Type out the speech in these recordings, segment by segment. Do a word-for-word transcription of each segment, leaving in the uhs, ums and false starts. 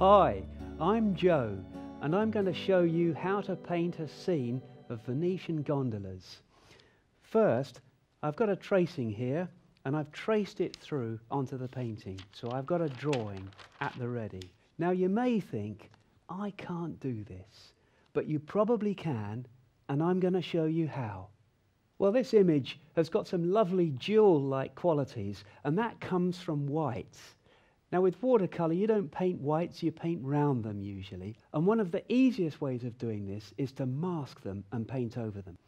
Hi, I'm Joe, and I'm going to show you how to paint a scene of Venetian gondolas. First, I've got a tracing here, and I've traced it through onto the painting, so I've got a drawing at the ready. Now you may think, I can't do this, but you probably can, and I'm going to show you how. Well, this image has got some lovely jewel-like qualities, and that comes from whites. Now with watercolour you don't paint whites, you paint round them usually, and one of the easiest ways of doing this is to mask them and paint over them.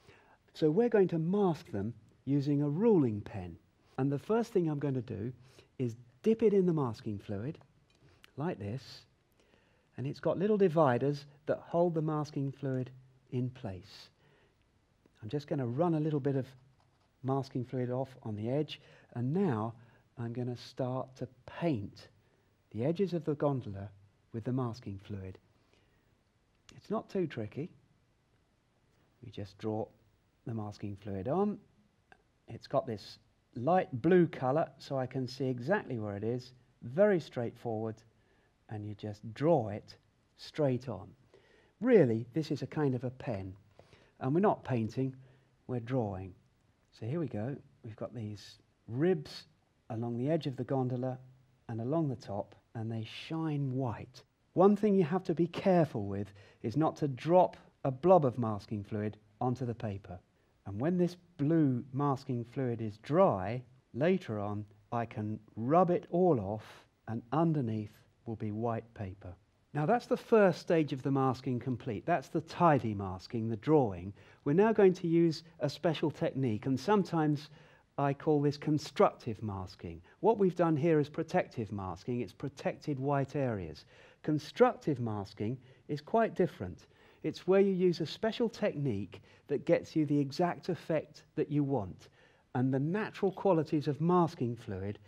So we're going to mask them using a ruling pen, and the first thing I'm going to do is dip it in the masking fluid like this, and it's got little dividers that hold the masking fluid in place. I'm just going to run a little bit of masking fluid off on the edge, and now I'm going to start to paint the edges of the gondola with the masking fluid. It's not too tricky. We just draw the masking fluid on. It's got this light blue colour, so I can see exactly where it is. Very straightforward, and you just draw it straight on. Really, this is a kind of a pen, and we're not painting, we're drawing. So here we go. We've got these ribs along the edge of the gondola and along the top, and they shine white. One thing you have to be careful with is not to drop a blob of masking fluid onto the paper. And when this blue masking fluid is dry, later on I can rub it all off, and underneath will be white paper. Now that's the first stage of the masking complete. That's the tidy masking, the drawing. We're now going to use a special technique, and sometimes I call this constructive masking. What we've done here is protective masking. It's protected white areas. Constructive masking is quite different. It's where you use a special technique that gets you the exact effect that you want, and the natural qualities of masking fluid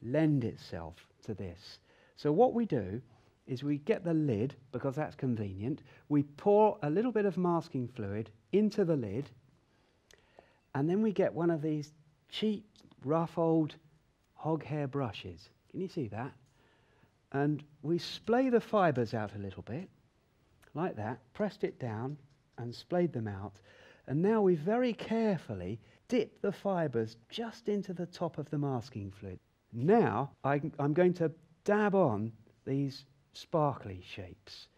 lend itself to this. So what we do is we get the lid, because that's convenient. We pour a little bit of masking fluid into the lid, and then we get one of these cheap, rough old hoghair brushes. Can you see that? And we splay the fibres out a little bit, like that, pressed it down and splayed them out. And now we very carefully dip the fibres just into the top of the masking fluid. Now I, I'm going to dab on these sparkly shapes.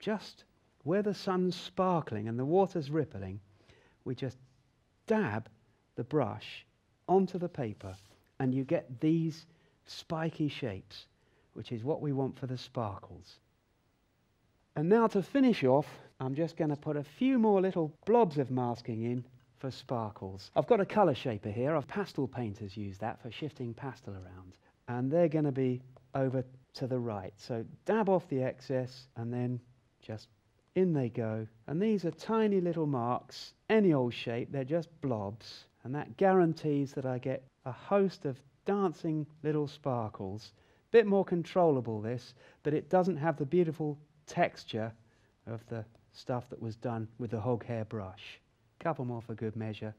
Just where the sun's sparkling and the water's rippling, we just dab the brush onto the paper, and you get these spiky shapes, which is what we want for the sparkles. And now to finish off, I'm just going to put a few more little blobs of masking in for sparkles. I've got a colour shaper here. I've pastel painters use that for shifting pastel around, and they're going to be over to the right. So dab off the excess, and then just in they go. And these are tiny little marks, any old shape, they're just blobs. And that guarantees that I get a host of dancing little sparkles. Bit more controllable this, but it doesn't have the beautiful texture of the stuff that was done with the hoghair brush. Couple more for good measure,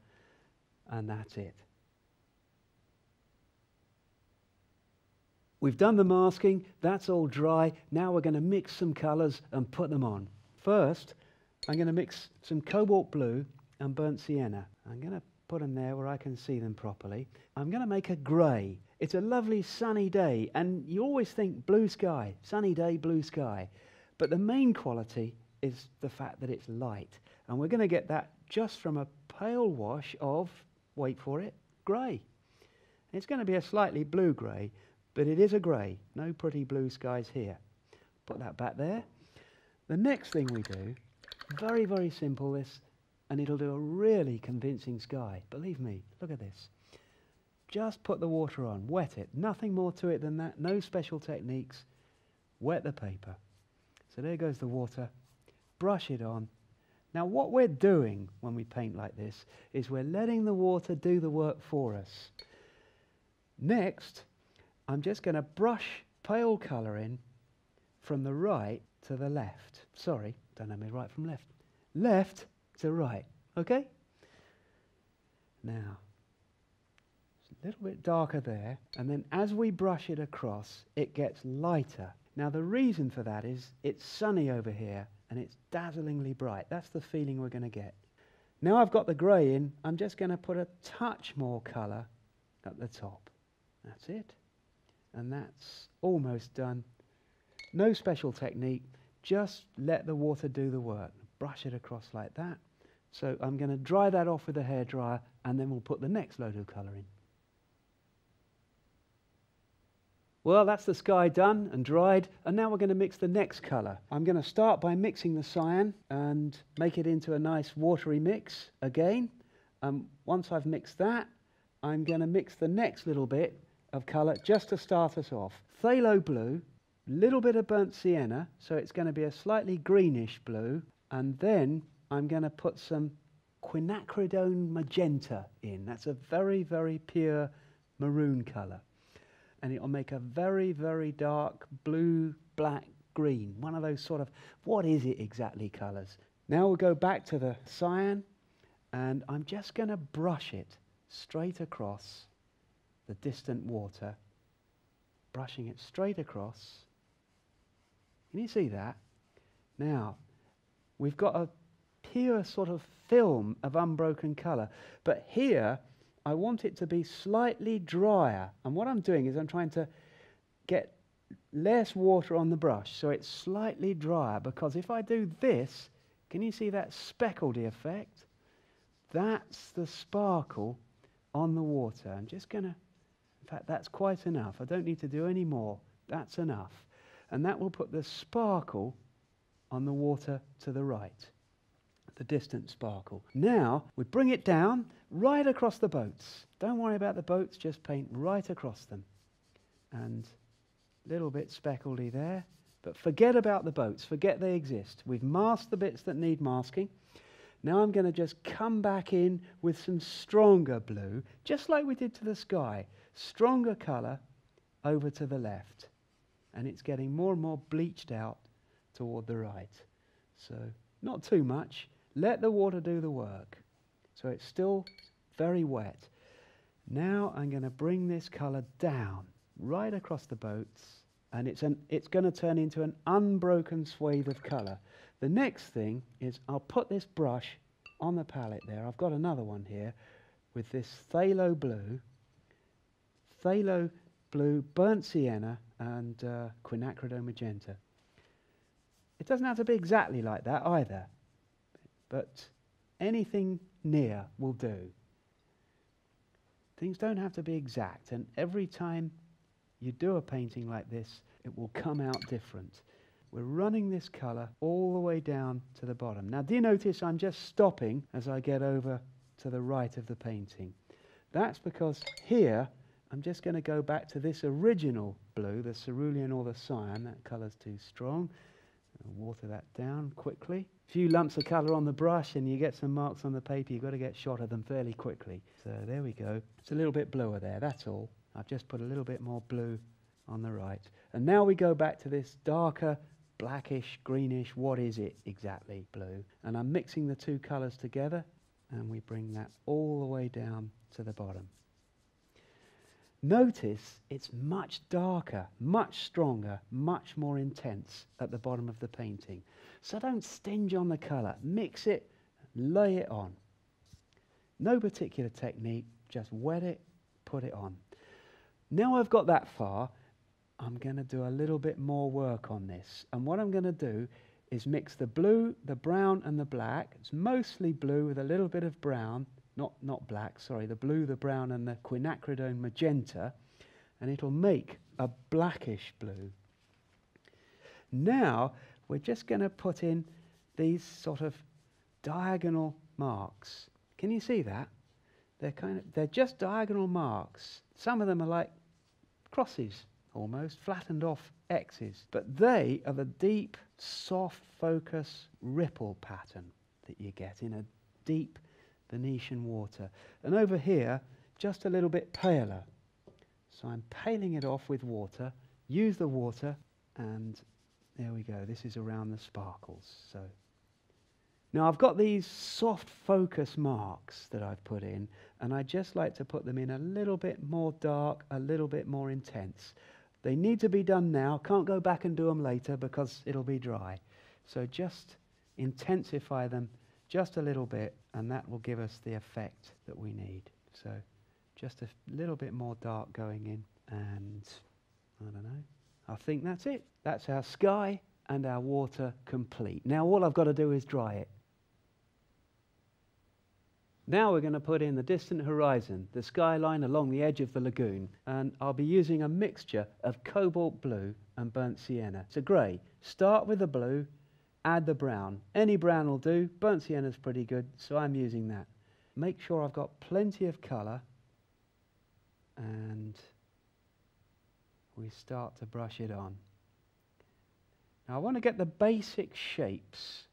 and that's it. We've done the masking, that's all dry. Now we're going to mix some colours and put them on. First, I'm going to mix some cobalt blue and burnt sienna. I'm going to put them there where I can see them properly. I'm going to make a grey. It's a lovely sunny day, and you always think blue sky, sunny day, blue sky. But the main quality is the fact that it's light, and we're going to get that just from a pale wash of, wait for it, grey. It's going to be a slightly blue grey, but it is a grey. No pretty blue skies here. Put that back there. The next thing we do, very, very simple this, and it'll do a really convincing sky. Believe me, look at this. Just put the water on, wet it. Nothing more to it than that, no special techniques. Wet the paper. So there goes the water. Brush it on. Now what we're doing when we paint like this is we're letting the water do the work for us. Next, I'm just going to brush pale colour in from the right to the left. Sorry, don't know me right from left. Left to right, okay? Now, it's a little bit darker there, and then as we brush it across, it gets lighter. Now the reason for that is it's sunny over here and it's dazzlingly bright. That's the feeling we're going to get. Now I've got the grey in, I'm just going to put a touch more colour at the top. That's it. And that's almost done. No special technique, just let the water do the work. Brush it across like that. So I'm going to dry that off with a hairdryer and then we'll put the next load of colour in. Well, that's the sky done and dried, and now we're going to mix the next colour. I'm going to start by mixing the cyan and make it into a nice watery mix again. Um, once I've mixed that, I'm going to mix the next little bit of colour just to start us off. Phthalo blue, little bit of burnt sienna, so it's going to be a slightly greenish blue, and then I'm going to put some quinacridone magenta in. That's a very, very pure maroon colour. And it'll make a very, very dark blue, black, green. One of those sort of, what is it exactly, colours. Now we'll go back to the cyan, and I'm just going to brush it straight across the distant water. Brushing it straight across. Can you see that? Now, we've got a pure sort of film of unbroken colour, but here, I want it to be slightly drier, and what I'm doing is I'm trying to get less water on the brush so it's slightly drier, because if I do this, can you see that speckled effect? That's the sparkle on the water. I'm just going to, in fact that's quite enough, I don't need to do any more, that's enough. And that will put the sparkle on the water to the right. The distant sparkle. Now we bring it down right across the boats. Don't worry about the boats, just paint right across them. And a little bit speckledy there, but forget about the boats, forget they exist. We've masked the bits that need masking. Now I'm going to just come back in with some stronger blue, just like we did to the sky. Stronger colour over to the left. And it's getting more and more bleached out toward the right. So not too much. Let the water do the work. So it's still very wet. Now I'm going to bring this colour down right across the boats, and it's, an, it's going to turn into an unbroken swathe of colour. The next thing is I'll put this brush on the palette there. I've got another one here with this phthalo blue, phthalo blue, burnt sienna and uh, quinacridone magenta. It doesn't have to be exactly like that either, but anything near will do. Things don't have to be exact, and every time you do a painting like this, it will come out different. We're running this colour all the way down to the bottom. Now, do you notice I'm just stopping as I get over to the right of the painting? That's because here I'm just going to go back to this original blue, the cerulean or the cyan. That colour's too strong. Water that down quickly. A few lumps of colour on the brush and you get some marks on the paper, you've got to get shot at them fairly quickly. So there we go. It's a little bit bluer there, that's all. I've just put a little bit more blue on the right. And now we go back to this darker, blackish, greenish, what is it exactly, blue. And I'm mixing the two colours together and we bring that all the way down to the bottom. Notice it's much darker, much stronger, much more intense at the bottom of the painting. So don't stinge on the colour, mix it, lay it on. No particular technique, just wet it, put it on. Now I've got that far, I'm going to do a little bit more work on this. And what I'm going to do is mix the blue, the brown and the black. It's mostly blue with a little bit of brown. Not, not black, sorry, the blue, the brown and the quinacridone magenta, and it'll make a blackish blue. Now we're just going to put in these sort of diagonal marks. Can you see that? They're kind of, they're just diagonal marks. Some of them are like crosses almost, flattened off X's, but they are the deep, soft focus ripple pattern that you get in a deep Venetian water. And over here, just a little bit paler. So I'm paling it off with water, use the water, and there we go. This is around the sparkles. So now I've got these soft focus marks that I've put in, and I just like to put them in a little bit more dark, a little bit more intense. They need to be done now. Can't go back and do them later because it'll be dry. So just intensify them just a little bit, and that will give us the effect that we need. So just a little bit more dark going in, and I don't know. I think that's it. That's our sky and our water complete. Now all I've got to do is dry it. Now we're going to put in the distant horizon, the skyline along the edge of the lagoon, and I'll be using a mixture of cobalt blue and burnt sienna. It's a grey. Start with the blue, add the brown. Any brown will do. Burnt sienna's pretty good, so I'm using that. Make sure I've got plenty of colour, and we start to brush it on. Now I want to get the basic shapes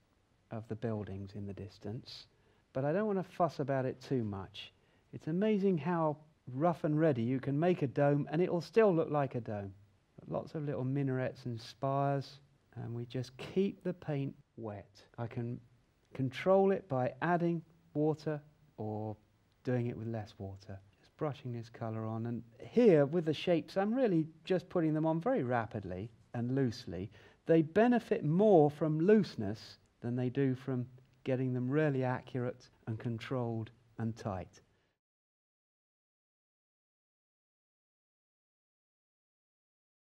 of the buildings in the distance, but I don't want to fuss about it too much. It's amazing how rough and ready you can make a dome and it'll still look like a dome. But lots of little minarets and spires, and we just keep the paint wet. I can control it by adding water or doing it with less water. Just brushing this colour on, and here with the shapes I'm really just putting them on very rapidly and loosely. They benefit more from looseness than they do from getting them really accurate and controlled and tight.